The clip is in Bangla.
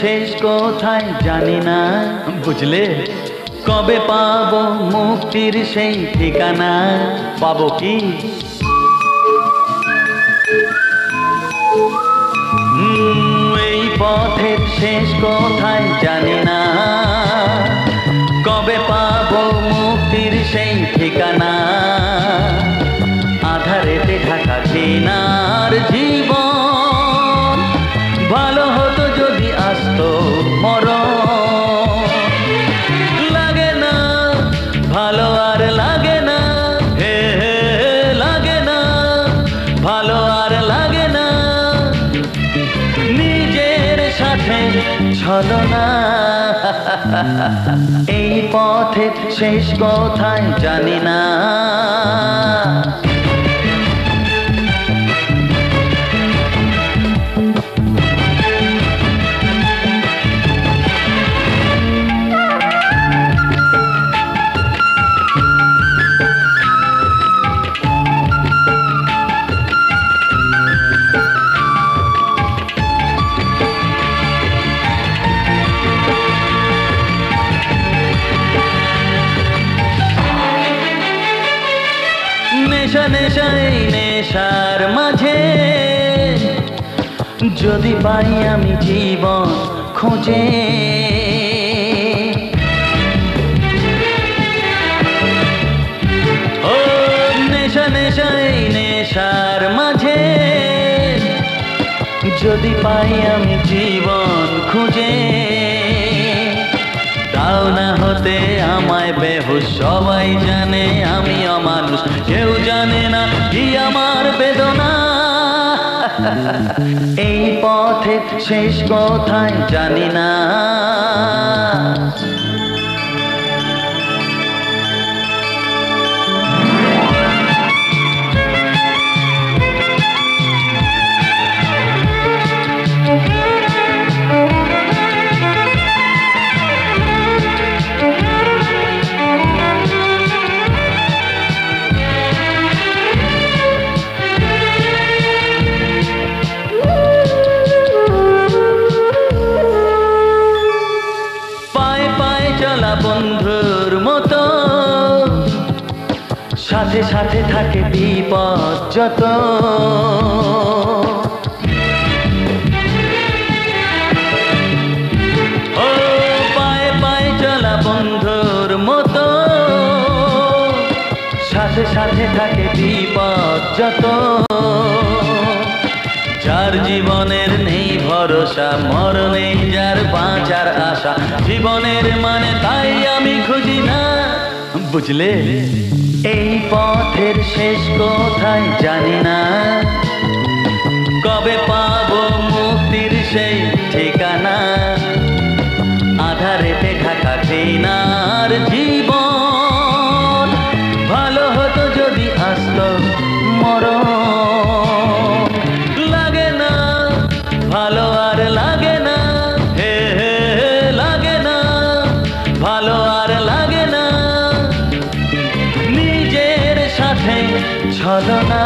शेष कोथाय जानी ना बुझले कबे पाबो मुक्तिर सेई ठिकाना पाबो की এই পথের শেষ কোথায় জানি না কবে পাবো মুক্তির সেই ঠিকানা আধারেতে ঢাকা চেনার জীবন ভালো হতো যদি আসতো মরণ লাগে না ভালো আর লাগে না হে হে লাগে না ভালো আর লাগে না छलना এই পথের শেষ কোথায় জানি না নেশা নেশাই নেশার মাঝে যদি পাই আমি জীবন খোঁজে ও নেশা নেশাই নেশার মাঝে যদি পাই আমি জীবন খোঁজে দাও না হতে আমায় বেহুশ সবাই জানে আমি অমানুষ কেউ জানে না কি আমার বেদনা এই পথের শেষ কোথায় জানি না বন্ধুর মতো সাথে সাথে থাকে বিপদ যত ও পায়ে পায়ে চলা বন্ধুর মতো সাথে সাথে থাকে বিপদ যত যার জীবনের নেই ভরসা মরণে যার বাঁচার আশা জীবনের মানে তাই আমি খুঁজি না বুঝলে এই পথের শেষ কোথায় জানি না কবে পাবো মুক্তির সেই ঠিকানা আধারেতে ঢাকা চেনার জীবন ভালো হতো যদি আসতো মরণ ভালো আর লাগে না হে হে লাগে না ভালো আর লাগে না নিজের সাথে ছলনা।